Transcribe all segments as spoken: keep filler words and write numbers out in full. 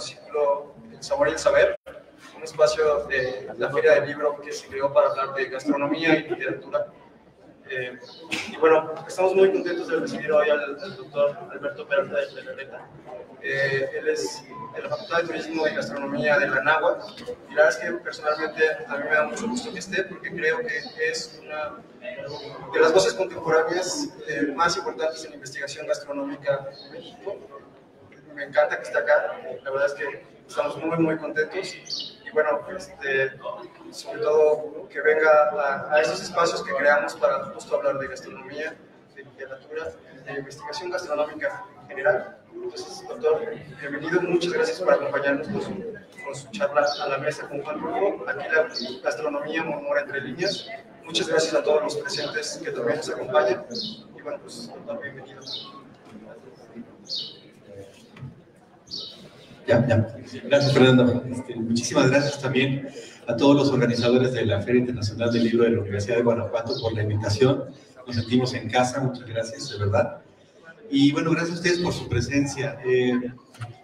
Ciclo El Sabor y el Saber, un espacio de la Feria del Libro que se creó para hablar de gastronomía y literatura. Eh, y bueno, estamos muy contentos de recibir hoy al, al doctor Alberto Peralta de Legarreta. Eh, él es de la Facultad de Turismo y Gastronomía de la Anáhuac, y la verdad es que personalmente a mí me da mucho gusto que esté, porque creo que es una de las voces contemporáneas eh, más importantes en investigación gastronómica en México. Me encanta que esté acá, la verdad es que estamos muy muy contentos y bueno, este, sobre todo que venga a, a esos espacios que creamos para justo hablar de gastronomía, de literatura, de investigación gastronómica en general. Entonces, doctor, bienvenido, muchas gracias por acompañarnos con su, con su charla a la mesa con Juan Rulfo. Aquí la gastronomía murmura entre líneas. Muchas gracias a todos los presentes que también nos acompañan y bueno, pues, doctor, bienvenido. Ya, ya. Gracias, Fernando. Este, muchísimas gracias también a todos los organizadores de la Feria Internacional del Libro de la Universidad de Guanajuato por la invitación. Nos sentimos en casa, muchas gracias, de verdad. Y bueno, gracias a ustedes por su presencia. Eh,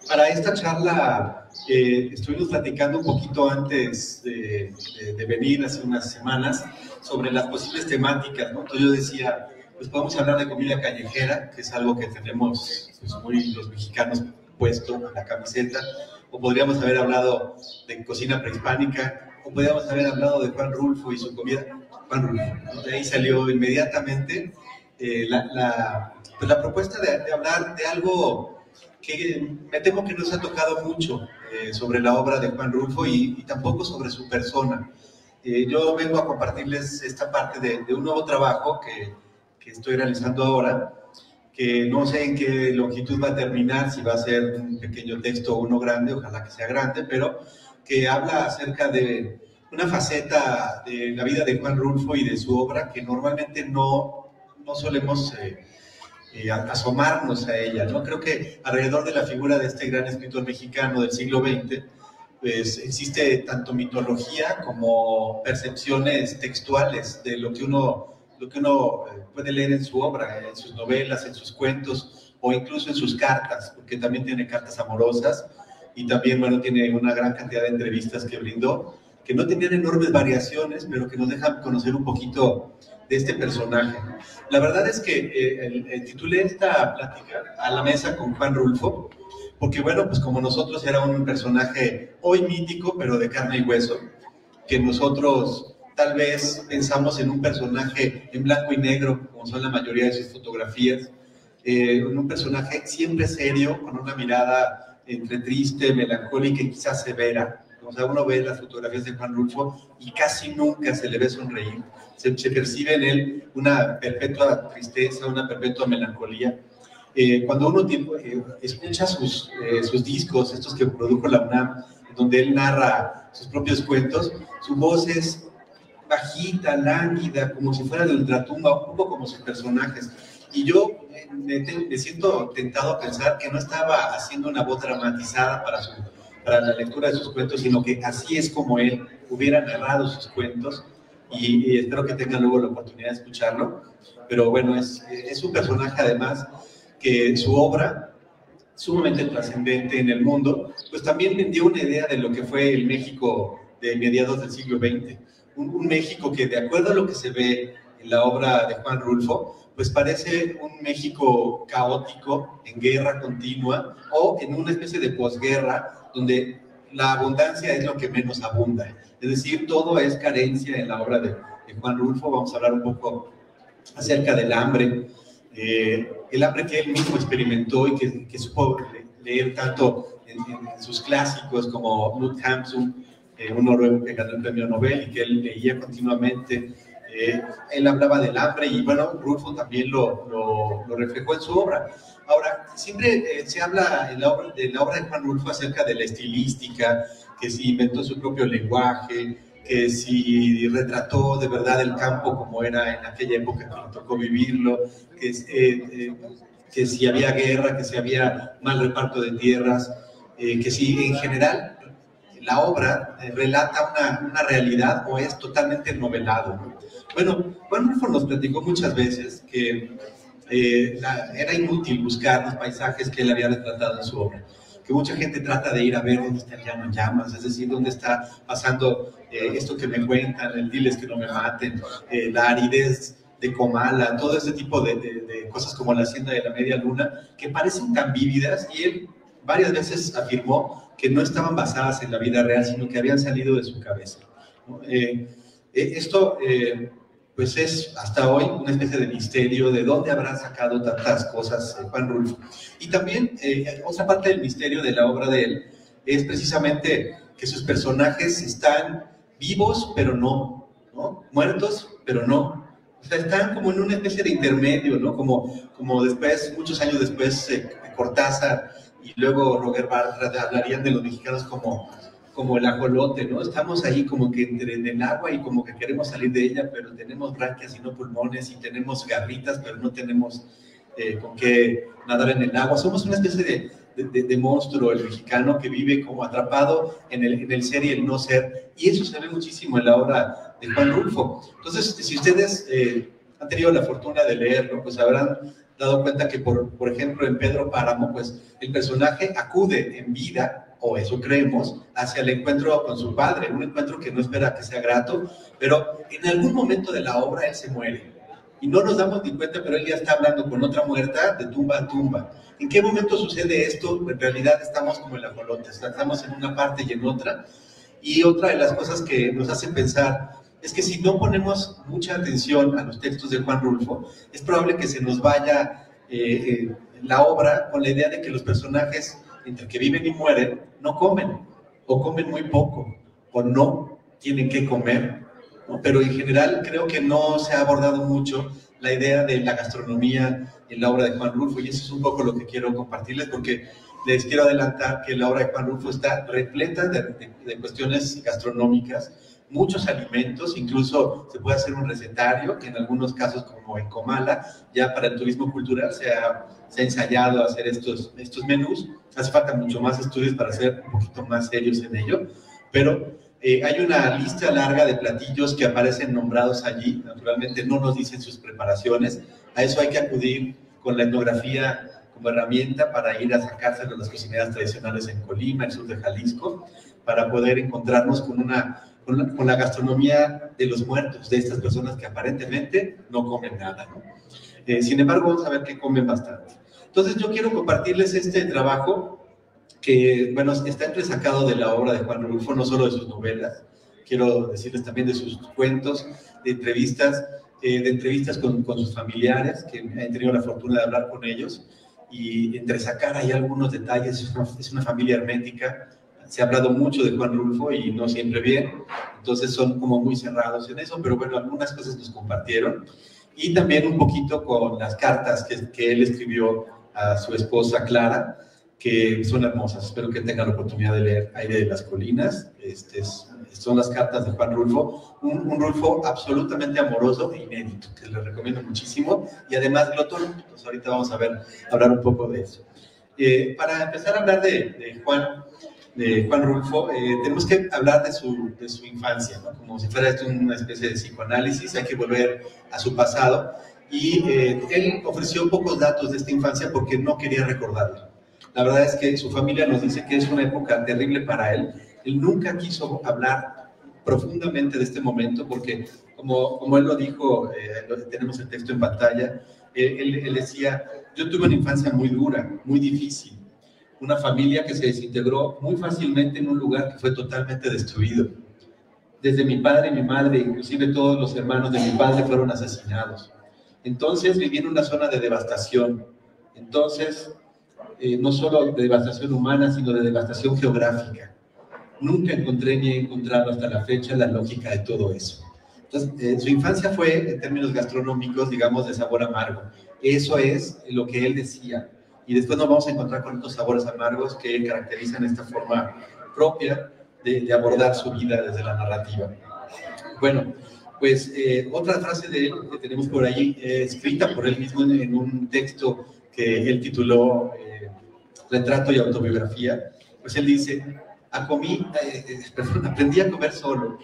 para esta charla eh, estuvimos platicando un poquito antes de, de, de venir, hace unas semanas, sobre las posibles temáticas, ¿no? Entonces yo decía, pues podemos hablar de comida callejera, que es algo que tenemos pues, muy los mexicanos puesto en la camiseta, o podríamos haber hablado de cocina prehispánica, o podríamos haber hablado de Juan Rulfo y su comida. Juan Rulfo, de ahí salió inmediatamente eh, la, la, pues la propuesta de, de hablar de algo que me temo que no se ha tocado mucho eh, sobre la obra de Juan Rulfo y, y tampoco sobre su persona. Eh, yo vengo a compartirles esta parte de, de un nuevo trabajo que, que estoy realizando ahora, que no sé en qué longitud va a terminar, si va a ser un pequeño texto o uno grande, ojalá que sea grande, pero que habla acerca de una faceta de la vida de Juan Rulfo y de su obra que normalmente no, no solemos eh, eh, asomarnos a ella, ¿no? Creo que alrededor de la figura de este gran escritor mexicano del siglo veinte, pues existe tanto mitología como percepciones textuales de lo que uno... lo que uno puede leer en su obra, en sus novelas, en sus cuentos, o incluso en sus cartas, porque también tiene cartas amorosas, y también, bueno, tiene una gran cantidad de entrevistas que brindó, que no tenían enormes variaciones, pero que nos dejan conocer un poquito de este personaje. La verdad es que eh, el, el titulé esta plática a la mesa con Juan Rulfo, porque, bueno, pues como nosotros era un personaje hoy mítico, pero de carne y hueso, que nosotros... Tal vez pensamos en un personaje en blanco y negro, como son la mayoría de sus fotografías, eh, en un personaje siempre serio, con una mirada entre triste, melancólica y quizás severa. O sea, uno ve las fotografías de Juan Rulfo y casi nunca se le ve sonreír. Se, se percibe en él una perpetua tristeza, una perpetua melancolía. Eh, cuando uno eh, escucha sus, eh, sus discos, estos que produjo la UNAM, donde él narra sus propios cuentos, su voz es... bajita, lánguida, como si fuera de ultratumba, un poco como sus personajes. Y yo me, me siento tentado a pensar que no estaba haciendo una voz dramatizada para, su, para la lectura de sus cuentos, sino que así es como él hubiera narrado sus cuentos, y, y espero que tengan luego la oportunidad de escucharlo. Pero bueno, es, es un personaje además que su obra, sumamente trascendente en el mundo, pues también me dio una idea de lo que fue el México de mediados del siglo veinte. Un, un México que, de acuerdo a lo que se ve en la obra de Juan Rulfo, pues parece un México caótico, en guerra continua, o en una especie de posguerra, donde la abundancia es lo que menos abunda. Es decir, todo es carencia en la obra de, de Juan Rulfo. Vamos a hablar un poco acerca del hambre, eh, el hambre que él mismo experimentó y que, que supo leer tanto en, en sus clásicos como Knut Hamsun, Eh, un noruego que ganó el premio Nobel y que él leía continuamente. Eh, él hablaba del hambre y, bueno, Rulfo también lo, lo, lo reflejó en su obra. Ahora, siempre eh, se habla en la, obra, en la obra de Juan Rulfo acerca de la estilística, que si inventó su propio lenguaje, que si retrató de verdad el campo como era en aquella época que le tocó vivirlo, que, eh, eh, que si había guerra, que si había mal reparto de tierras, eh, que si en general... la obra eh, relata una, una realidad o es totalmente novelado, ¿no? Bueno, Juan Rulfo nos platicó muchas veces que eh, la, era inútil buscar los paisajes que él había retratado en su obra. que mucha gente trata de ir a ver dónde está el Llano en Llamas, es decir, dónde está pasando eh, esto que me cuentan, el Diles que no me maten, eh, la aridez de Comala, todo este tipo de, de, de cosas como la Hacienda de la Media Luna, que parecen tan vívidas, y él varias veces afirmó que no estaban basadas en la vida real, sino que habían salido de su cabeza, ¿no? Eh, esto... Eh, pues es hasta hoy una especie de misterio de dónde habrá sacado tantas cosas eh, Juan Rulfo. Y también eh, otra parte del misterio de la obra de él es precisamente que sus personajes están vivos pero no, ¿no? Muertos pero no, o sea, están como en una especie de intermedio, ¿no? Como, como después, muchos años después, eh, Cortázar y luego Roger Bartra hablarían de los mexicanos como... como el ajolote, ¿no? Estamos ahí como que entre en el agua y como que queremos salir de ella, pero tenemos branquias y no pulmones, y tenemos garritas, pero no tenemos eh, con qué nadar en el agua. Somos una especie de, de, de, de monstruo, el mexicano, que vive como atrapado en el, en el ser y el no ser, y eso se ve muchísimo en la obra de Juan Rulfo. Entonces, si ustedes eh, han tenido la fortuna de leerlo, pues habrán dado cuenta que, por, por ejemplo, en Pedro Páramo, pues el personaje acude en vida, o eso creemos, hacia el encuentro con su padre, un encuentro que no espera que sea grato, pero en algún momento de la obra él se muere, y no nos damos ni cuenta, pero él ya está hablando con otra muerta de tumba a tumba. ¿En qué momento sucede esto? En realidad estamos como en la colota, estamos en una parte y en otra, y otra de las cosas que nos hace pensar es que si no ponemos mucha atención a los textos de Juan Rulfo, es probable que se nos vaya eh, eh, la obra con la idea de que los personajes, entre que viven y mueren, no comen, o comen muy poco, o no tienen que comer, ¿no? Pero en general creo que no se ha abordado mucho la idea de la gastronomía en la obra de Juan Rulfo, y eso es un poco lo que quiero compartirles, porque les quiero adelantar que la obra de Juan Rulfo está repleta de, de, de cuestiones gastronómicas, muchos alimentos, incluso se puede hacer un recetario, que en algunos casos, como en Comala, ya para el turismo cultural se ha, se ha ensayado hacer estos, estos menús. Hace falta mucho más estudios para ser un poquito más serios en ello, pero eh, hay una lista larga de platillos que aparecen nombrados allí, naturalmente no nos dicen sus preparaciones, a eso hay que acudir con la etnografía como herramienta para ir a sacarse de las cocineras tradicionales en Colima, el sur de Jalisco, para poder encontrarnos con una... Con la, con la gastronomía de los muertos, de estas personas que aparentemente no comen nada, ¿no? Eh, sin embargo, vamos a ver que comen bastante. Entonces, yo quiero compartirles este trabajo que, bueno, está entresacado de la obra de Juan Rulfo, no solo de sus novelas, quiero decirles también de sus cuentos, de entrevistas, eh, de entrevistas con, con sus familiares, que he tenido la fortuna de hablar con ellos, y entresacar ahí algunos detalles. Es una, es una familia hermética. Se ha hablado mucho de Juan Rulfo y no siempre bien, entonces son como muy cerrados en eso, pero bueno, algunas cosas nos compartieron. Y también un poquito con las cartas que, que él escribió a su esposa Clara, que son hermosas, espero que tengan la oportunidad de leer Aire de las Colinas. Este es, son las cartas de Juan Rulfo, un, un Rulfo absolutamente amoroso e inédito, que les recomiendo muchísimo, y además glotón, entonces ahorita vamos a ver, hablar un poco de eso. Eh, para empezar a hablar de, de Juan... de Juan Rulfo, eh, tenemos que hablar de su, de su infancia, ¿no? Como si fuera esto una especie de psicoanálisis, hay que volver a su pasado, y eh, él ofreció pocos datos de esta infancia porque no quería recordarla. La verdad es que su familia nos dice que es una época terrible para él, él nunca quiso hablar profundamente de este momento porque, como, como él lo dijo, eh, tenemos el texto en pantalla, eh, él, él decía, yo tuve una infancia muy dura, muy difícil, una familia que se desintegró muy fácilmente en un lugar que fue totalmente destruido. Desde mi padre y mi madre, inclusive todos los hermanos de mi padre fueron asesinados. Entonces viví en una zona de devastación. Entonces, eh, no solo de devastación humana, sino de devastación geográfica. Nunca encontré ni he encontrado hasta la fecha la lógica de todo eso. Entonces, eh, su infancia fue, en términos gastronómicos, digamos, de sabor amargo. Eso es lo que él decía. Y después nos vamos a encontrar con estos sabores amargos que caracterizan esta forma propia de, de abordar su vida desde la narrativa. Bueno, pues eh, otra frase de él que tenemos por ahí, eh, escrita por él mismo en, en un texto que él tituló eh, Retrato y autobiografía, pues él dice, a comí, eh, eh, perdón, aprendí a comer solo,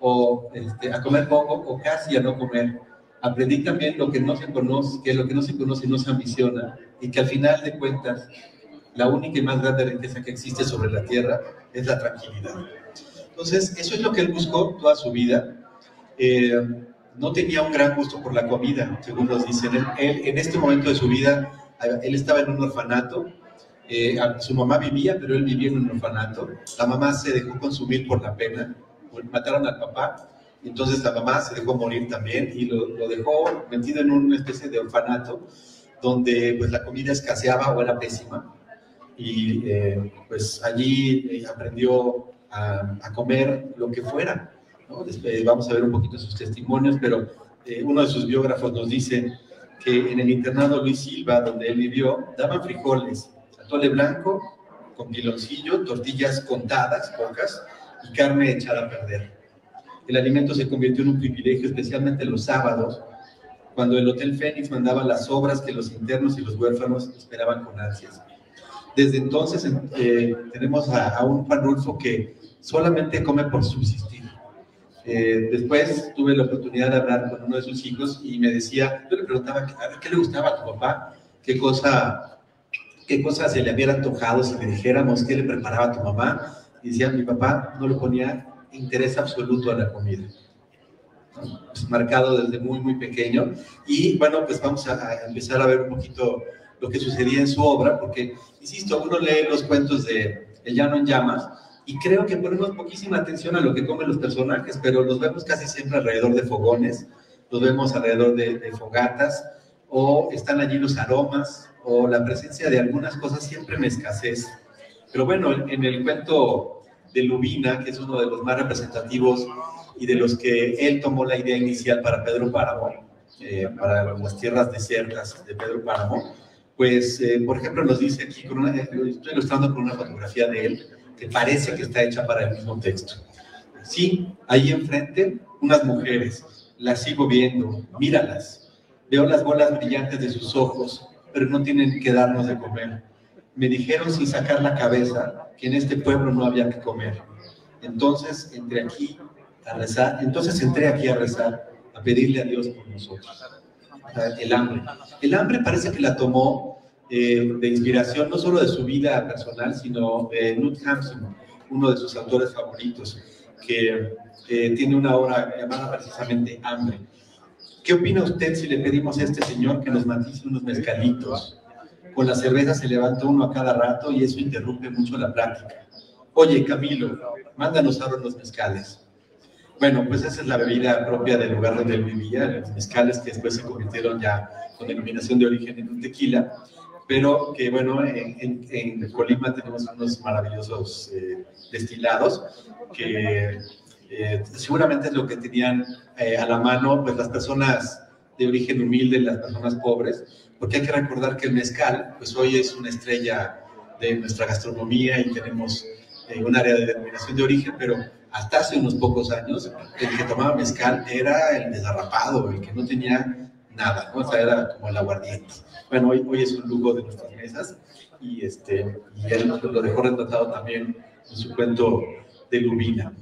o este, a comer poco, o casi a no comer. Aprendí también lo que no se conoce, que lo que no se conoce no se ambiciona, y que al final de cuentas la única y más grande riqueza que existe sobre la tierra es la tranquilidad. Entonces, eso es lo que él buscó toda su vida. Eh, no tenía un gran gusto por la comida, según nos dicen. Él, él, en este momento de su vida, él estaba en un orfanato. Eh, su mamá vivía, pero él vivía en un orfanato. La mamá se dejó consumir por la pena. Mataron al papá. Entonces la mamá se dejó morir también y lo, lo dejó metido en una especie de orfanato donde pues la comida escaseaba o era pésima. Y eh, pues allí aprendió a, a comer lo que fuera, ¿no? Después vamos a ver un poquito sus testimonios, pero eh, uno de sus biógrafos nos dice que en el internado Luis Silva, donde él vivió, daban frijoles, atole blanco con piloncillo, tortillas contadas, pocas, y carne echada a perder. El alimento se convirtió en un privilegio, especialmente los sábados, cuando el Hotel Fénix mandaba las obras que los internos y los huérfanos esperaban con ansias. Desde entonces eh, tenemos a, a un Juan Rulfo que solamente come por subsistir. Eh, después tuve la oportunidad de hablar con uno de sus hijos y me decía, yo le preguntaba, ¿qué le gustaba a tu papá? ¿Qué cosa, qué cosa se le hubiera antojado si le dijéramos qué le preparaba a tu mamá? Y decía, mi papá no le ponía interés absoluto a la comida, pues marcado desde muy muy pequeño. Y bueno, pues vamos a empezar a ver un poquito lo que sucedía en su obra, porque insisto, uno lee los cuentos de El Llano en Llamas y creo que ponemos poquísima atención a lo que comen los personajes, pero los vemos casi siempre alrededor de fogones, los vemos alrededor de, de fogatas, o están allí los aromas o la presencia de algunas cosas siempre en escasez. Pero bueno, en el cuento de Lubina, que es uno de los más representativos y de los que él tomó la idea inicial para Pedro Páramo, eh, para las tierras desiertas de Pedro Páramo, pues, eh, por ejemplo, nos dice aquí, con una, estoy ilustrando con una fotografía de él, que parece que está hecha para el mismo texto. Sí, ahí enfrente, unas mujeres, las sigo viendo, míralas, veo las bolas brillantes de sus ojos, pero no tienen que darnos de comer. Me dijeron sin sacar la cabeza que en este pueblo no había que comer. Entonces entré aquí a rezar, entonces entré aquí a rezar, a pedirle a Dios por nosotros. El hambre. El hambre parece que la tomó eh, de inspiración no solo de su vida personal, sino de eh, Knut Hamsun, uno de sus autores favoritos, que eh, tiene una obra llamada precisamente Hambre. ¿Qué opina usted si le pedimos a este señor que nos matice unos mezcalitos? Con la cerveza se levanta uno a cada rato y eso interrumpe mucho la práctica. Oye, Camilo, mándanos ahora los mezcales. Bueno, pues esa es la bebida propia del lugar donde él vivía, los mezcales que después se convirtieron ya con denominación de origen en un tequila, pero que bueno, en, en, en Colima tenemos unos maravillosos eh, destilados que eh, seguramente es lo que tenían eh, a la mano pues las personas de origen humilde, las personas pobres, porque hay que recordar que el mezcal, pues hoy es una estrella de nuestra gastronomía y tenemos eh, un área de denominación de origen, pero hasta hace unos pocos años, el que tomaba mezcal era el desarrapado, el que no tenía nada, ¿no? O sea, era como el aguardiente. Bueno, hoy, hoy es un lujo de nuestras mesas y, este, y él lo dejó retratado también en su cuento de Lubina.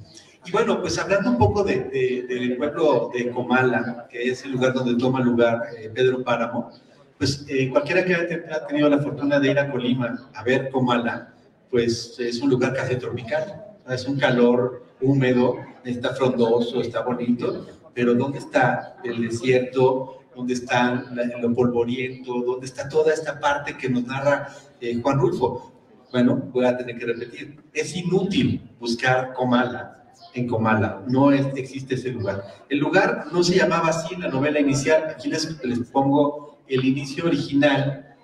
Y bueno, pues hablando un poco de, de, del pueblo de Comala, que es el lugar donde toma lugar eh, Pedro Páramo, pues eh, cualquiera que haya tenido la fortuna de ir a Colima a ver Comala, pues es un lugar casi tropical, es un calor húmedo, está frondoso, está bonito, pero ¿dónde está el desierto? ¿Dónde está lo polvoriento? ¿Dónde está toda esta parte que nos narra eh, Juan Rulfo? Bueno, voy a tener que repetir, es inútil buscar Comala en Comala, no es, existe ese lugar. El lugar no se llamaba así en la novela inicial, aquí les, les pongo el inicio original,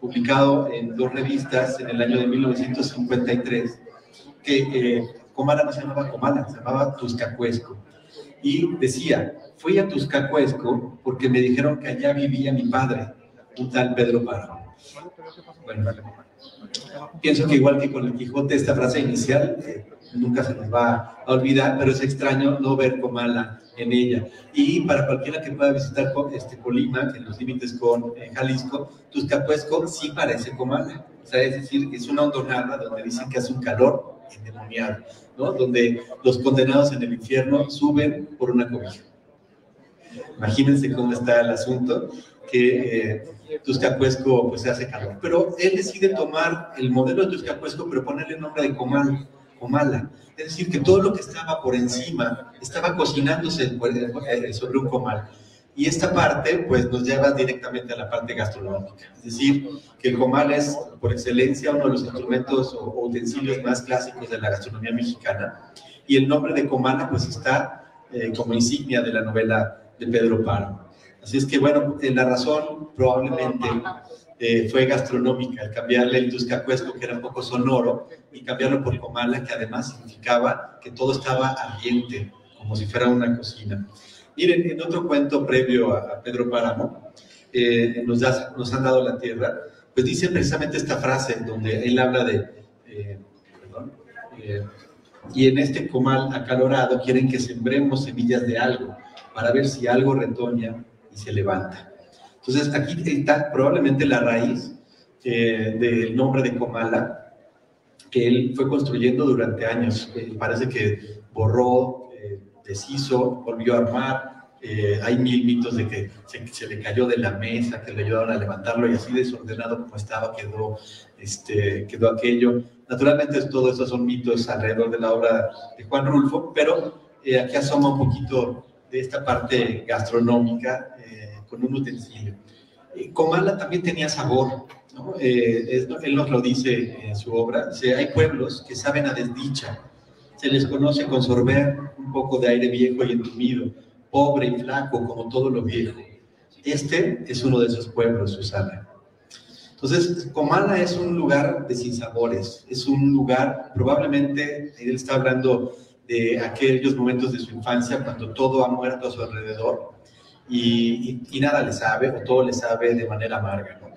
publicado en dos revistas en el año de mil novecientos cincuenta y tres, que eh, Comala no se llamaba Comala, se llamaba Tuxcacuesco. Y decía, fui a Tuxcacuesco porque me dijeron que allá vivía mi padre, un tal Pedro Páramo. Bueno, vale. Pienso que igual que con el Quijote, esta frase inicial eh, nunca se nos va a olvidar, pero es extraño no ver Comala en ella. Y para cualquiera que pueda visitar este, Colima, en los límites con eh, Jalisco, Tuxcacuesco sí parece Comala. O sea, es decir, es una hondonada donde dicen que hace un calor endemoniado, ¿no? Donde los condenados en el infierno suben por una cobija. Imagínense cómo está el asunto, que eh, Tuxcacuesco pues se hace calor. Pero él decide tomar el modelo de Tuxcacuesco, pero ponerle el nombre de Comala. Comala. Es decir, que todo lo que estaba por encima estaba cocinándose sobre un comal. Y esta parte, pues, nos lleva directamente a la parte gastronómica. Es decir, que el comal es, por excelencia, uno de los instrumentos o utensilios más clásicos de la gastronomía mexicana. Y el nombre de Comala, pues, está eh, como insignia de la novela de Pedro Páramo. Así es que, bueno, la razón probablemente eh, fue gastronómica, al cambiarle el Tuxcacuesco, que era un poco sonoro, y cambiarlo por Comala, que además significaba que todo estaba ardiente, como si fuera una cocina. Miren, en otro cuento previo a Pedro Páramo, eh, nos, das, nos han dado la tierra, pues dice precisamente esta frase, donde él habla de, eh, perdón, eh, y en este comal acalorado quieren que sembremos semillas de algo, para ver si algo retoña y se levanta. Entonces, aquí está probablemente la raíz eh, del nombre de Comala, que él fue construyendo durante años. Eh, parece que borró, eh, deshizo, volvió a armar. Eh, hay mil mitos de que se, se le cayó de la mesa, que le ayudaron a levantarlo, y así desordenado como estaba quedó, este, quedó aquello. Naturalmente todo esto son mitos alrededor de la obra de Juan Rulfo, pero eh, aquí asoma un poquito de esta parte gastronómica eh, con un utensilio. Eh, Comala también tenía sabor, ¿no? Eh, es, él nos lo dice en su obra, dice, hay pueblos que saben a desdicha, se les conoce con sorber un poco de aire viejo y entumido, pobre y flaco como todo lo viejo. Este es uno de esos pueblos, Susana. Entonces, Comala es un lugar de sinsabores, es un lugar, probablemente, él está hablando de aquellos momentos de su infancia cuando todo ha muerto a su alrededor y, y, y nada le sabe, o todo le sabe de manera amarga, ¿no?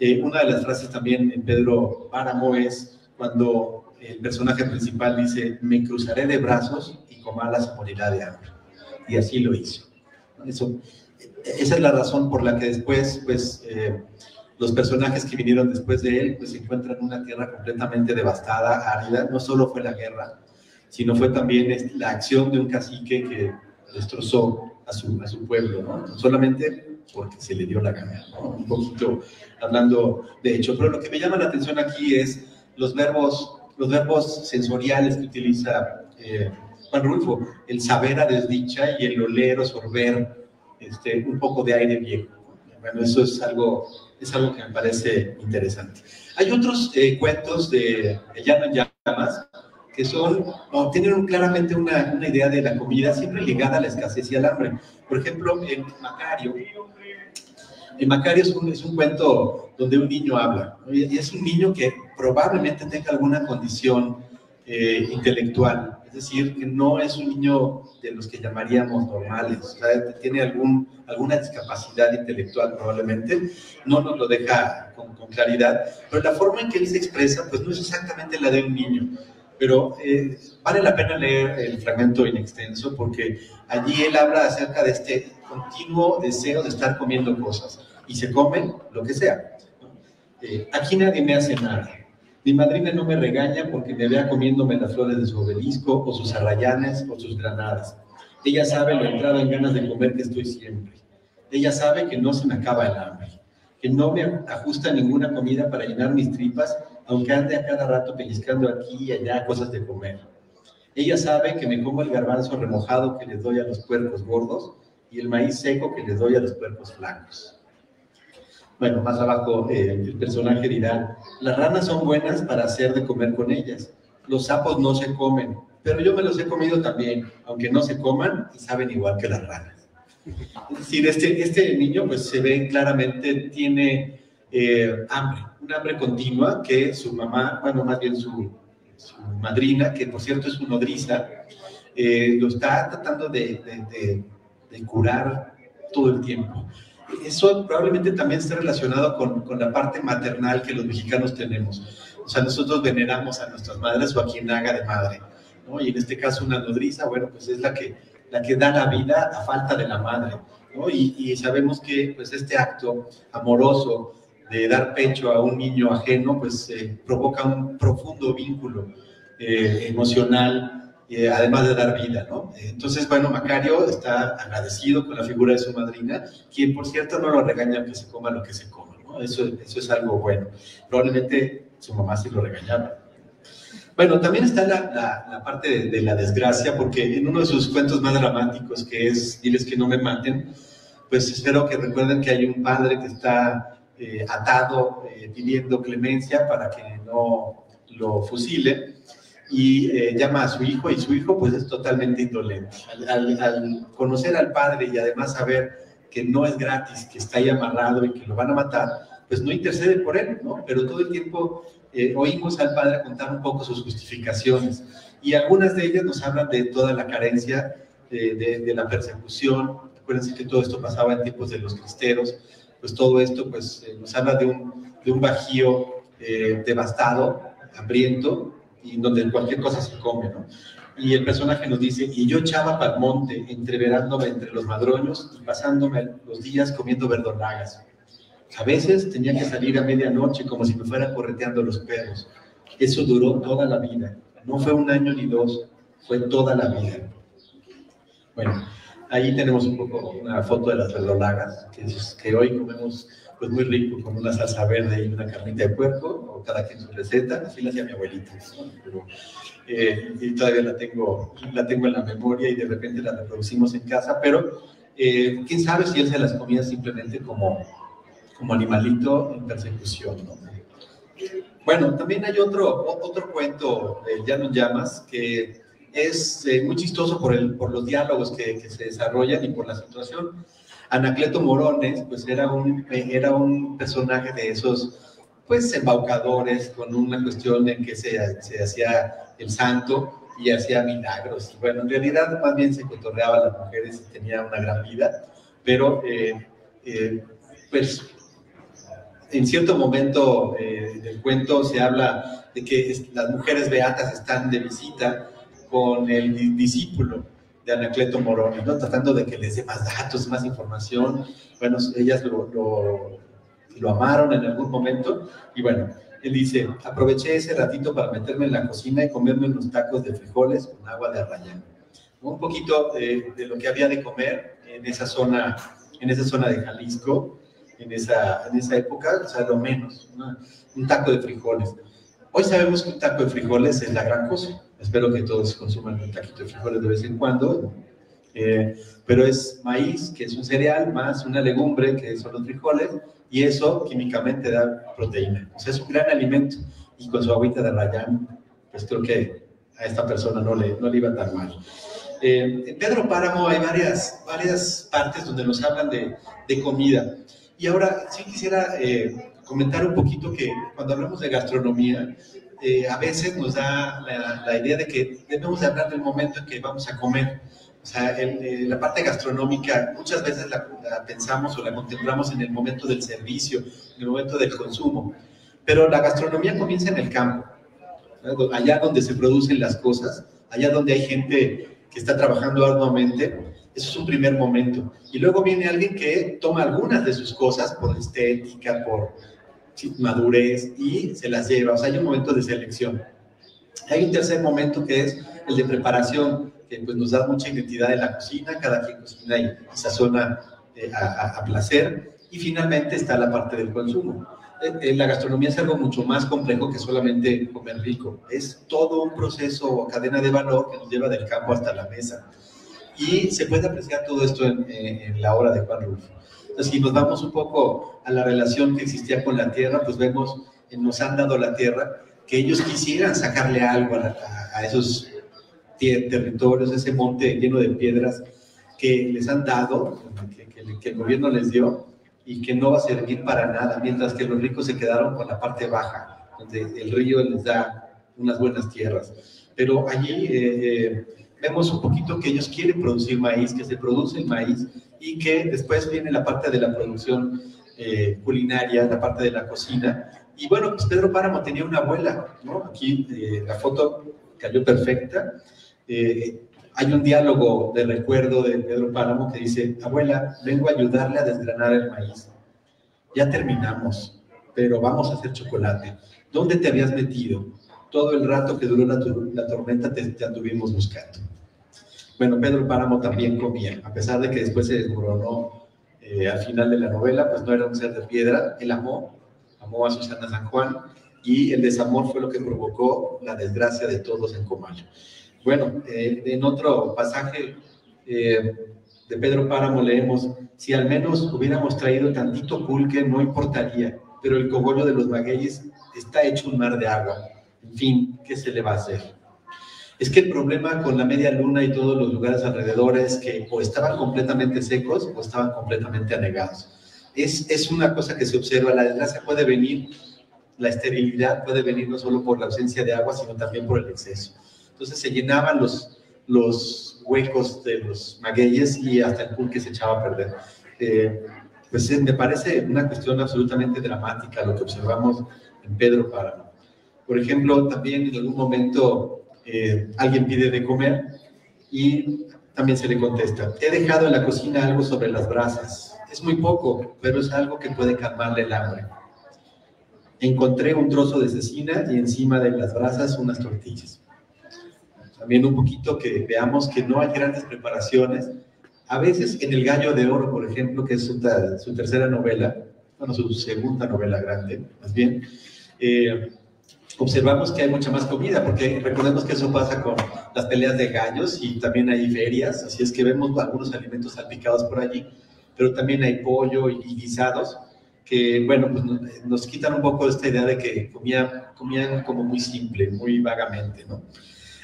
Eh, una de las frases también en Pedro Páramo es cuando el personaje principal dice, me cruzaré de brazos y Comala se morirá de hambre. Y así lo hizo. Eso, esa es la razón por la que después, pues, eh, los personajes que vinieron después de él, pues, se encuentran en una tierra completamente devastada, árida. No solo fue la guerra, sino fue también la acción de un cacique que destrozó a su, a su pueblo, ¿no? Solamente porque se le dio la gana, ¿no? Un poquito hablando de hecho. Pero lo que me llama la atención aquí es los verbos los verbos sensoriales que utiliza eh, Juan Rulfo, el saber a desdicha y el oler o sorber este, un poco de aire viejo. Bueno, eso es algo, es algo que me parece interesante. Hay otros eh, cuentos de El Llano en Llamas que son, no, tienen claramente una, una idea de la comida siempre ligada a la escasez y al hambre. Por ejemplo, en Macario, en Macario es un, es un cuento donde un niño habla, ¿no? Y es un niño que probablemente tenga alguna condición eh, intelectual, es decir, que no es un niño de los que llamaríamos normales, o sea, tiene algún, alguna discapacidad intelectual probablemente, no nos lo deja con, con claridad, pero la forma en que él se expresa, pues no es exactamente la de un niño, pero eh, vale la pena leer el fragmento in extenso, porque allí él habla acerca de este continuo deseo de estar comiendo cosas, y se comen lo que sea. Eh, aquí nadie me hace nada. Mi madrina no me regaña porque me vea comiéndome las flores de su obelisco, o sus arrayanes, o sus granadas. Ella sabe la entrada en ganas de comer que estoy siempre. Ella sabe que no se me acaba el hambre, que no me ajusta ninguna comida para llenar mis tripas, aunque ande a cada rato pellizcando aquí y allá cosas de comer. Ella sabe que me como el garbanzo remojado que les doy a los puercos gordos, y el maíz seco que les doy a los puercos flacos. Bueno, más abajo eh, el personaje dirá, las ranas son buenas para hacer de comer con ellas, los sapos no se comen, pero yo me los he comido también, aunque no se coman y saben igual que las ranas. Es decir, este, este niño pues se ve claramente, tiene eh, hambre, un hambre continua que su mamá, bueno, más bien su, su madrina, que por cierto es su nodriza, eh, lo está tratando de, de, de, de curar todo el tiempo. Eso probablemente también está relacionado con, con la parte maternal que los mexicanos tenemos. O sea, nosotros veneramos a nuestras madres o a quien haga de madre, ¿no? Y en este caso una nodriza, bueno, pues es la que, la que da la vida a falta de la madre, ¿no? Y, y sabemos que pues, este acto amoroso de dar pecho a un niño ajeno, pues eh, provoca un profundo vínculo eh, emocional eh, además de dar vida, ¿no? Entonces, bueno, Macario está agradecido con la figura de su madrina, quien, por cierto, no lo regaña que se coma lo que se coma, ¿no? Eso, eso es algo bueno. Probablemente su mamá sí lo regañaba. Bueno, también está la, la, la parte de, de la desgracia, porque en uno de sus cuentos más dramáticos, que es Diles que no me maten, pues espero que recuerden que hay un padre que está eh, atado, eh, pidiendo clemencia para que no lo fusile, y eh, llama a su hijo, y su hijo pues es totalmente indolente. Al, al, al conocer al padre y además saber que no es gratis, que está ahí amarrado y que lo van a matar, pues no intercede por él, ¿no? Pero todo el tiempo eh, oímos al padre contar un poco sus justificaciones, y algunas de ellas nos hablan de toda la carencia, eh, de, de la persecución. Acuérdense que todo esto pasaba en tiempos de los cristeros, pues todo esto pues, eh, nos habla de un, de un Bajío eh, devastado, hambriento, y donde cualquier cosa se come, ¿no? Y el personaje nos dice, y yo echaba para el monte, entreverándome entre los madroños y pasándome los días comiendo verdolagas. A veces tenía que salir a medianoche como si me fuera correteando los perros. Eso duró toda la vida, no fue un año ni dos, fue toda la vida. Bueno, ahí tenemos un poco una foto de las verdolagas, que, es, que hoy comemos pues muy rico, con una salsa verde y una carnita de puerco, o cada quien su receta. Así la hacía mi abuelita, ¿no? Pero, eh, y todavía la tengo, la tengo en la memoria, y de repente la reproducimos en casa, pero eh, quién sabe si él se las comía simplemente como, como animalito en persecución, ¿no? Bueno, también hay otro, otro cuento, El Llano en Llamas, que es eh, muy chistoso por, el, por los diálogos que, que se desarrollan y por la situación. Anacleto Morones, pues era un, era un personaje de esos, pues, embaucadores, con una cuestión en que se, se hacía el santo y hacía milagros. Y bueno, en realidad más bien se cotorreaba a las mujeres y tenía una gran vida, pero, eh, eh, pues, en cierto momento eh, del cuento se habla de que las mujeres beatas están de visita con el discípulo de Anacleto Morones, ¿no? Tratando de que les dé más datos, más información. Bueno, ellas lo, lo, lo amaron en algún momento, y bueno, él dice, aproveché ese ratito para meterme en la cocina y comerme unos tacos de frijoles con agua de arrayán. Un poquito eh, de lo que había de comer en esa zona, en esa zona de Jalisco, en esa, en esa época, o sea, lo menos, ¿no? Un taco de frijoles. Hoy sabemos que un taco de frijoles es la gran cosa. Espero que todos consuman un taquito de frijoles de vez en cuando, eh, pero es maíz, que es un cereal, más una legumbre, que son los frijoles, y eso químicamente da proteína. O sea, es un gran alimento, y con su agüita de arrayán, pues creo que a esta persona no le, no le iba tan mal. Eh, en Pedro Páramo hay varias, varias partes donde nos hablan de, de comida. Y ahora sí quisiera eh, comentar un poquito que cuando hablamos de gastronomía, Eh, a veces nos da la, la idea de que debemos de hablar del momento en que vamos a comer. O sea, el, el, la parte gastronómica muchas veces la, la pensamos o la contemplamos en el momento del servicio, en el momento del consumo. Pero la gastronomía comienza en el campo, ¿verdad? Allá donde se producen las cosas, allá donde hay gente que está trabajando arduamente. Eso es un primer momento. Y luego viene alguien que toma algunas de sus cosas por estética, por madurez, y se las lleva. O sea, hay un momento de selección. Hay un tercer momento que es el de preparación, que pues nos da mucha identidad en la cocina, cada quien cocina y sazona eh, a, a placer, y finalmente está la parte del consumo. Eh, eh, la gastronomía es algo mucho más complejo que solamente comer rico. Es todo un proceso o cadena de valor que nos lleva del campo hasta la mesa, y se puede apreciar todo esto en, eh, en la obra de Juan Rulfo. Entonces, si nos vamos un poco a la relación que existía con la tierra, pues vemos, nos han dado la tierra, que ellos quisieran sacarle algo a, la, a esos territorios, ese monte lleno de piedras que les han dado, que, que, que el gobierno les dio, y que no va a servir para nada, mientras que los ricos se quedaron con la parte baja, donde el río les da unas buenas tierras. Pero allí eh, eh, vemos un poquito que ellos quieren producir maíz, que se produce el maíz, y que después viene la parte de la producción eh, culinaria, la parte de la cocina. Y bueno, pues Pedro Páramo tenía una abuela, ¿no? Aquí eh, la foto cayó perfecta. Eh, hay un diálogo de recuerdo de Pedro Páramo que dice, abuela, vengo a ayudarle a desgranar el maíz. Ya terminamos, pero vamos a hacer chocolate. ¿Dónde te habías metido? todo el rato que duró la, la tormenta te, te anduvimos buscando. Bueno, Pedro Páramo también comía, a pesar de que después se desmoronó eh, al final de la novela, pues no era un ser de piedra, él amó, amó a Susana San Juan, y el desamor fue lo que provocó la desgracia de todos en Comala. Bueno, eh, en otro pasaje eh, de Pedro Páramo leemos, si al menos hubiéramos traído tantito pulque no importaría, pero el cogollo de los magueyes está hecho un mar de agua. En fin, ¿qué se le va a hacer? Es que el problema con la Media Luna y todos los lugares alrededor es que o estaban completamente secos o estaban completamente anegados. Es, es una cosa que se observa, la desgracia puede venir, la esterilidad puede venir no solo por la ausencia de agua, sino también por el exceso. Entonces se llenaban los, los huecos de los magueyes y hasta el pulque se echaba a perder. Eh, pues me parece una cuestión absolutamente dramática lo que observamos en Pedro Páramo. Por ejemplo, también en algún momento eh, alguien pide de comer y también se le contesta, he dejado en la cocina algo sobre las brasas, es muy poco, pero es algo que puede calmarle el hambre. Encontré un trozo de cecina y encima de las brasas unas tortillas. También un poquito que veamos que no hay grandes preparaciones. A veces en El Gallo de Oro, por ejemplo, que es su, su tercera novela, bueno, su segunda novela grande, más bien, eh, observamos que hay mucha más comida, porque recordemos que eso pasa con las peleas de gallos y también hay ferias, así es que vemos algunos alimentos salpicados por allí, pero también hay pollo y guisados, que bueno, pues nos, nos quitan un poco esta idea de que comía, comían como muy simple, muy vagamente, ¿no?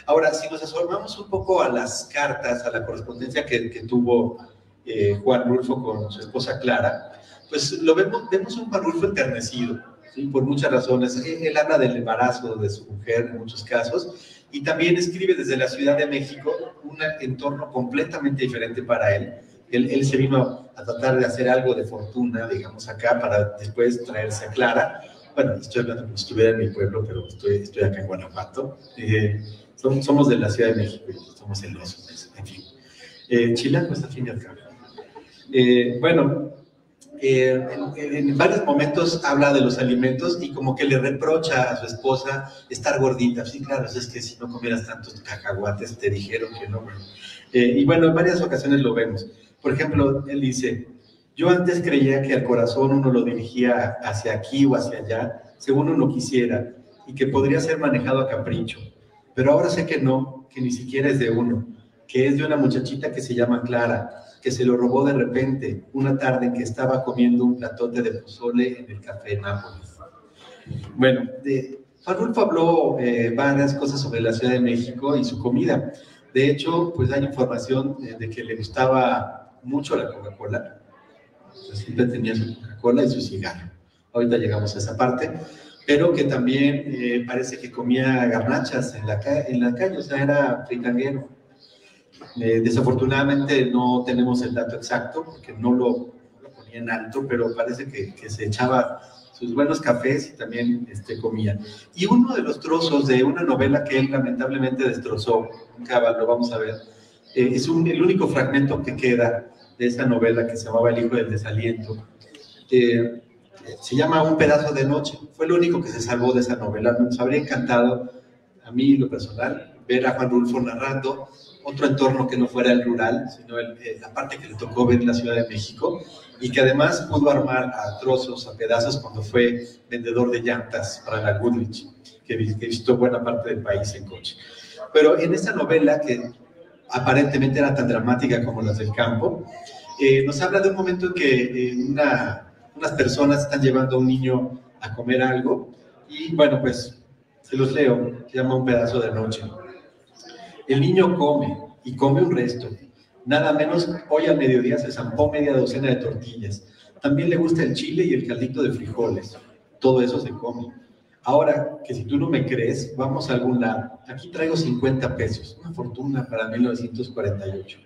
Ahora, si nos asomamos un poco a las cartas, a la correspondencia que, que tuvo eh, Juan Rulfo con su esposa Clara, pues lo vemos, vemos un Juan Rulfo enternecido, ¿sí? Por muchas razones. Él, él habla del embarazo de su mujer en muchos casos, y también escribe desde la Ciudad de México un entorno completamente diferente para él. Él, él se vino a tratar de hacer algo de fortuna, digamos, acá, para después traerse a Clara. Bueno, estoy hablando como si estuviera en mi pueblo, pero estoy, estoy acá en Guanajuato. Eh, Somos de la Ciudad de México y somos celosos, en fin. Eh, Chilango está fin de acá. Eh, bueno, eh, en, en varios momentos habla de los alimentos y como que le reprocha a su esposa estar gordita. Sí, claro, es que si no comieras tantos cacahuates te dijeron que no. Eh, y bueno, en varias ocasiones lo vemos. Por ejemplo, él dice, yo antes creía que al corazón uno lo dirigía hacia aquí o hacia allá, según uno quisiera, y que podría ser manejado a capricho. Pero ahora sé que no, que ni siquiera es de uno, que es de una muchachita que se llama Clara, que se lo robó de repente, una tarde en que estaba comiendo un platote de pozole en el Café de Nápoles. Bueno, eh, Juan Rulfo habló eh, varias cosas sobre la Ciudad de México y su comida. De hecho, pues hay información eh, de que le gustaba mucho la Coca-Cola. Siempre tenía su Coca-Cola y su cigarro. Ahorita llegamos a esa parte. Pero que también eh, parece que comía garnachas en la, en la calle, o sea, era fritanguero. Eh, desafortunadamente no tenemos el dato exacto, porque no lo, no lo ponía en alto, pero parece que, que se echaba sus buenos cafés y también este, comía. Y uno de los trozos de una novela que él lamentablemente destrozó, nunca lo vamos a ver, eh, es un, el único fragmento que queda de esa novela que se llamaba El Hijo del Desaliento. Eh, Se llama Un pedazo de noche. Fue lo único que se salvó de esa novela. Nos habría encantado, a mí lo personal, ver a Juan Rulfo narrando otro entorno que no fuera el rural, sino el, eh, la parte que le tocó ver en la Ciudad de México, y que además pudo armar a trozos, a pedazos, cuando fue vendedor de llantas para la Goodrich, que visitó buena parte del país en coche. Pero en esa novela, que aparentemente era tan dramática como las del campo, eh, nos habla de un momento en que eh, una... unas personas están llevando a un niño a comer algo, y bueno, pues, se los leo, se llama Un pedazo de noche. El niño come, y come un resto. Nada menos, hoy al mediodía se zampó media docena de tortillas. También le gusta el chile y el caldito de frijoles. Todo eso se come. Ahora, que si tú no me crees, vamos a algún lado. Aquí traigo cincuenta pesos, una fortuna para mil novecientos cuarenta y ocho.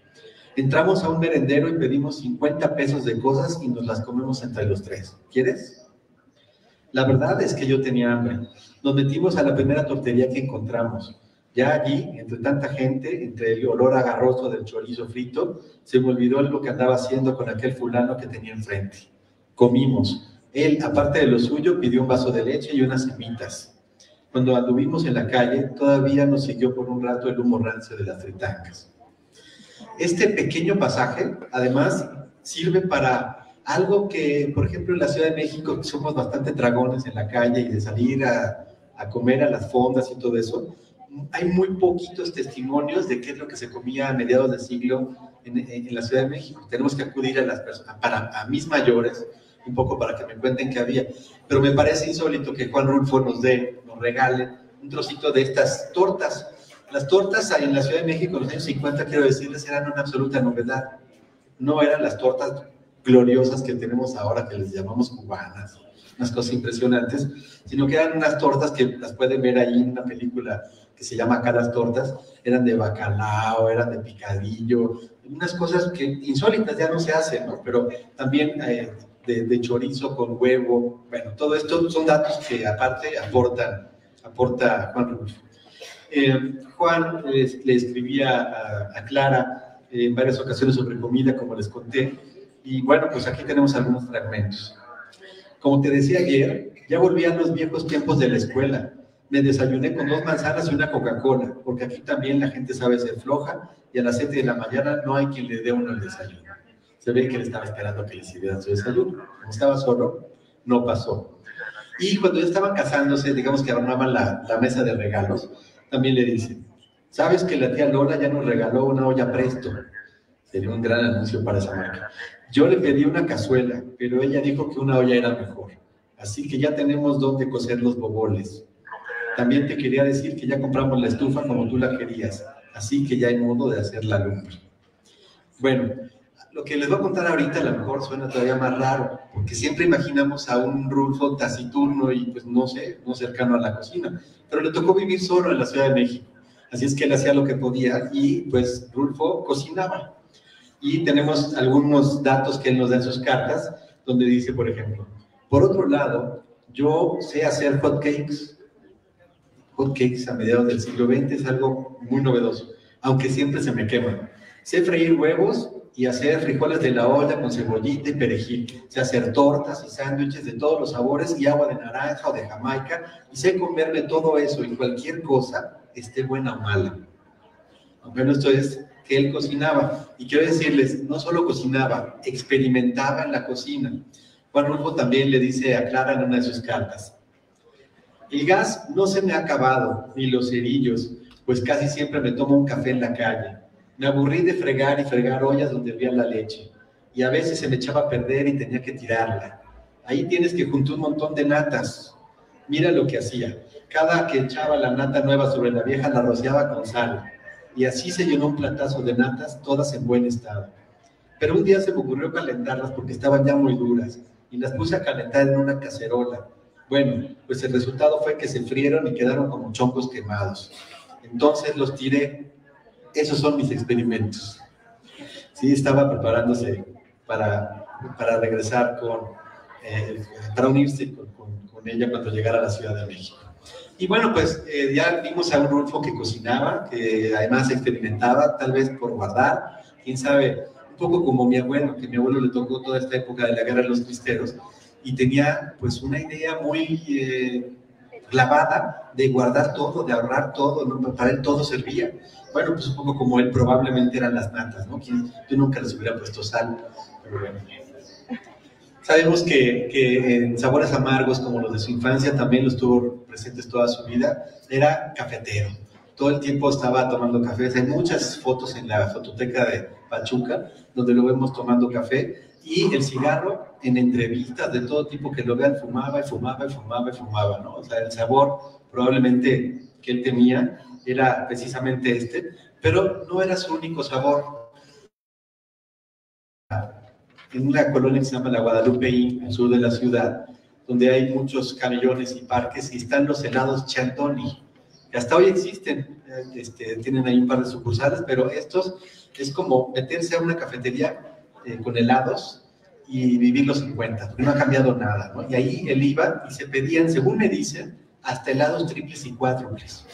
Entramos a un merendero y pedimos cincuenta pesos de cosas y nos las comemos entre los tres. ¿Quieres? La verdad es que yo tenía hambre. Nos metimos a la primera tortería que encontramos. Ya allí, entre tanta gente, entre el olor agarroso del chorizo frito, se me olvidó lo que andaba haciendo con aquel fulano que tenía enfrente. Comimos. Él, aparte de lo suyo, pidió un vaso de leche y unas semitas. cuando anduvimos en la calle, todavía nos siguió por un rato el humo rancio de las tritancas. Este pequeño pasaje, además, sirve para algo que, por ejemplo, en la Ciudad de México, somos bastante dragones en la calle y de salir a, a comer a las fondas y todo eso, hay muy poquitos testimonios de qué es lo que se comía a mediados del siglo en, en, en la Ciudad de México. Tenemos que acudir a las personas, para, a mis mayores, un poco para que me cuenten qué había. Pero me parece insólito que Juan Rulfo nos dé, nos regale un trocito de estas tortas. Las tortas en la Ciudad de México en los años cincuenta, quiero decirles, eran una absoluta novedad. No eran las tortas gloriosas que tenemos ahora, que les llamamos cubanas, unas cosas impresionantes, sino que eran unas tortas que las pueden ver ahí en una película que se llama Acá las tortas, eran de bacalao, eran de picadillo, unas cosas que insólitas ya no se hacen, ¿no? Pero también eh, de, de chorizo con huevo. Bueno, todo esto son datos que aparte aportan, aporta Juan Rulfo. Eh, Juan eh, le escribía a, a Clara eh, en varias ocasiones sobre comida, como les conté, y bueno, pues aquí tenemos algunos fragmentos. Como te decía ayer, ya volví a los viejos tiempos de la escuela. Me desayuné con dos manzanas y una Coca-Cola, porque aquí también la gente sabe ser floja, y a las siete de la mañana no hay quien le dé uno el desayuno. Se ve que le estaba esperando que le sirvieran su desayuno. Como estaba solo, no pasó. Y cuando ya estaban casándose, digamos que armaban la, la mesa de regalos, también le dice, ¿sabes que la tía Lola ya nos regaló una olla Presto? Sería un gran anuncio para esa marca. Yo le pedí una cazuela, pero ella dijo que una olla era mejor. Así que ya tenemos donde cocer los boboles. También te quería decir que ya compramos la estufa como tú la querías. Así que ya hay modo de hacer la lumbre. Bueno, lo que les voy a contar ahorita a lo mejor suena todavía más raro, porque siempre imaginamos a un Rulfo taciturno y, pues, no sé, no cercano a la cocina. Pero le tocó vivir solo en la Ciudad de México, así es que él hacía lo que podía y, pues, Rulfo cocinaba. Y tenemos algunos datos que él nos da en sus cartas, donde dice, por ejemplo, por otro lado, yo sé hacer hot cakes. Hot cakes a mediados del siglo veinte es algo muy novedoso, aunque siempre se me queman. Sé freír huevos y hacer frijoles de la olla con cebollita y perejil. Sé hacer tortas y sándwiches de todos los sabores y agua de naranja o de jamaica, y sé comerle todo eso y cualquier cosa, esté buena o mala. Bueno, esto es que él cocinaba, y quiero decirles, no solo cocinaba, experimentaba en la cocina. Juan Rulfo también le dice a Clara en una de sus cartas, el gas no se me ha acabado, ni los cerillos, pues casi siempre me tomo un café en la calle. Me aburrí de fregar y fregar ollas donde hervía la leche, y a veces se me echaba a perder y tenía que tirarla. Ahí tienes que juntar un montón de natas. Mira lo que hacía. Cada que echaba la nata nueva sobre la vieja, la rociaba con sal, y así se llenó un platazo de natas, todas en buen estado. Pero un día se me ocurrió calentarlas porque estaban ya muy duras, y las puse a calentar en una cacerola. Bueno, pues el resultado fue que se frieron y quedaron como chongos quemados. Entonces los tiré. Esos son mis experimentos. Sí, estaba preparándose para, para regresar con, eh, para unirse con, con, con ella cuando llegara a la Ciudad de México. Y bueno, pues eh, ya vimos a un Rulfo que cocinaba, que además experimentaba, tal vez por guardar, quién sabe, un poco como mi abuelo, que mi abuelo le tocó toda esta época de la Guerra de los Cristeros, y tenía, pues, una idea muy eh, clavada de guardar todo, de ahorrar todo, ¿no? Para él todo servía. Bueno, pues un poco como él probablemente eran las natas, ¿no? Yo nunca les hubiera puesto sal, pero bueno. Sabemos que, que en sabores amargos como los de su infancia también los tuvo presentes toda su vida. Era cafetero, todo el tiempo estaba tomando café. Hay muchas fotos en la fototeca de Pachuca donde lo vemos tomando café, y el cigarro en entrevistas de todo tipo que lo vean, fumaba y fumaba y fumaba y fumaba, ¿no? O sea, el sabor probablemente que él tenía era precisamente este, pero no era su único sabor. En una colonia que se llama la Guadalupeín, al sur de la ciudad, donde hay muchos camellones y parques, y están los helados Chantoni, que hasta hoy existen, este, tienen ahí un par de sucursales, pero estos es como meterse a una cafetería eh, con helados y vivir los cincuenta, porque no ha cambiado nada, ¿no? Y ahí él iba y se pedían, según me dicen, hasta helados triples y cuádruples.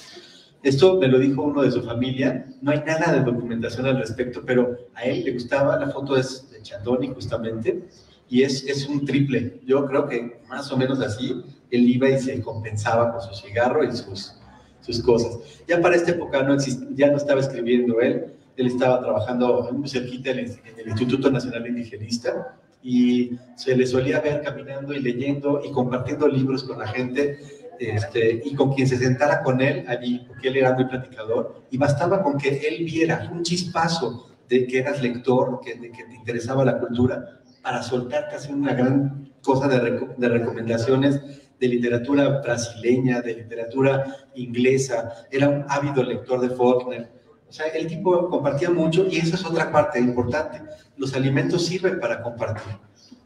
Esto me lo dijo uno de su familia, no hay nada de documentación al respecto, pero a él le gustaba, la foto es de Chantoni justamente, y es, es un triple. Yo creo que más o menos así él iba y se compensaba con su cigarro y sus, sus cosas. Ya para esta época no exist, ya no estaba escribiendo él, él estaba trabajando muy cerquita en el, en el Instituto Nacional Indigenista, y se le solía ver caminando y leyendo y compartiendo libros con la gente, este, y con quien se sentara con él allí, porque él era muy platicador, y bastaba con que él viera un chispazo de que eras lector, que, de que te interesaba la cultura, para soltarte a hacer una gran cosa de, reco de recomendaciones de literatura brasileña, de literatura inglesa. Era un ávido lector de Faulkner. O sea, el tipo compartía mucho, y esa es otra parte importante. Los alimentos sirven para compartir,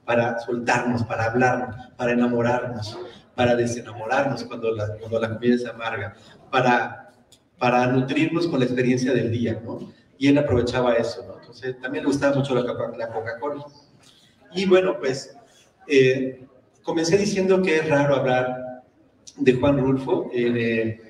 para soltarnos, para hablarnos, para enamorarnos, para desenamorarnos cuando la, cuando la comida es amarga, para, para nutrirnos con la experiencia del día, ¿no? Y él aprovechaba eso, ¿no? Entonces, también le gustaba mucho la, la Coca-Cola. Y bueno, pues, eh, comencé diciendo que es raro hablar de Juan Rulfo en... Eh,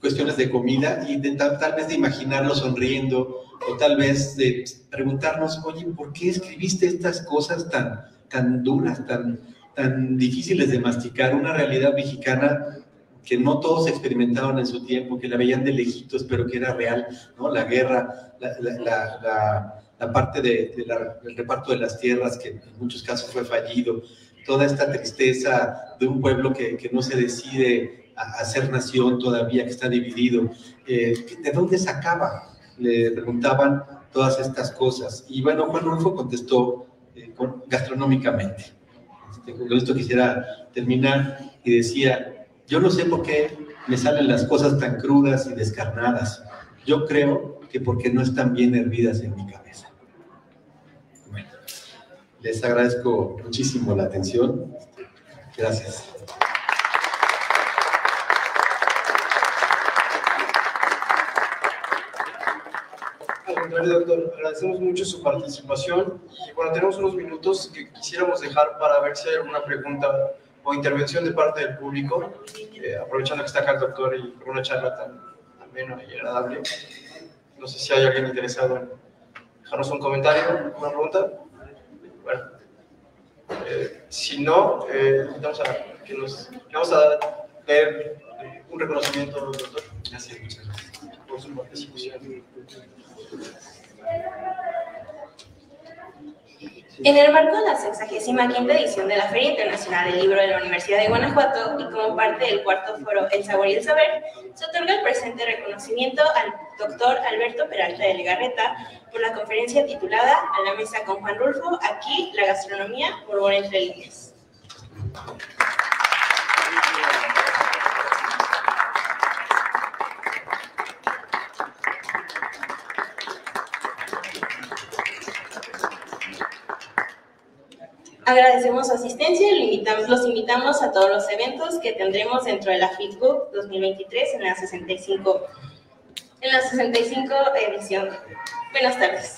cuestiones de comida, y de, tal, tal vez de imaginarlo sonriendo, o tal vez de preguntarnos, oye, ¿por qué escribiste estas cosas tan, tan duras, tan, tan difíciles de masticar? Una realidad mexicana que no todos experimentaron en su tiempo, que la veían de lejitos, pero que era real, ¿no? La guerra, la, la, la, la, la parte de, de la, del reparto de las tierras, que en muchos casos fue fallido, toda esta tristeza de un pueblo que, que no se decide a ser nación todavía, que está dividido. Eh, ¿De dónde sacaba? Le preguntaban todas estas cosas. Y bueno, Juan Rulfo contestó eh, con, gastronómicamente. Este, con esto quisiera terminar, y decía, yo no sé por qué me salen las cosas tan crudas y descarnadas. Yo creo que porque no están bien hervidas en mi cabeza. Bueno, les agradezco muchísimo la atención. Gracias. Doctor, agradecemos mucho su participación, y bueno, tenemos unos minutos que quisiéramos dejar para ver si hay alguna pregunta o intervención de parte del público, eh, aprovechando que está acá el doctor y por una charla tan amena y agradable. No sé si hay alguien interesado en dejarnos un comentario, una pregunta. Bueno, eh, si no, eh, vamos a, que nos, que vamos a leer eh, un reconocimiento, doctor. Gracias, muchas gracias por su participación. En el marco de la sexagésima quinta edición de la Feria Internacional del Libro de la Universidad de Guanajuato, y como parte del cuarto foro El Sabor y el Saber, se otorga el presente reconocimiento al doctor Alberto Peralta de Legarreta por la conferencia titulada A la mesa con Juan Rulfo, aquí la gastronomía Borbón entre líneas. Agradecemos su asistencia y los invitamos a todos los eventos que tendremos dentro de la FITBook dos mil veintitrés en la sesenta y cinco, en la sesenta y cinco edición. Buenas tardes.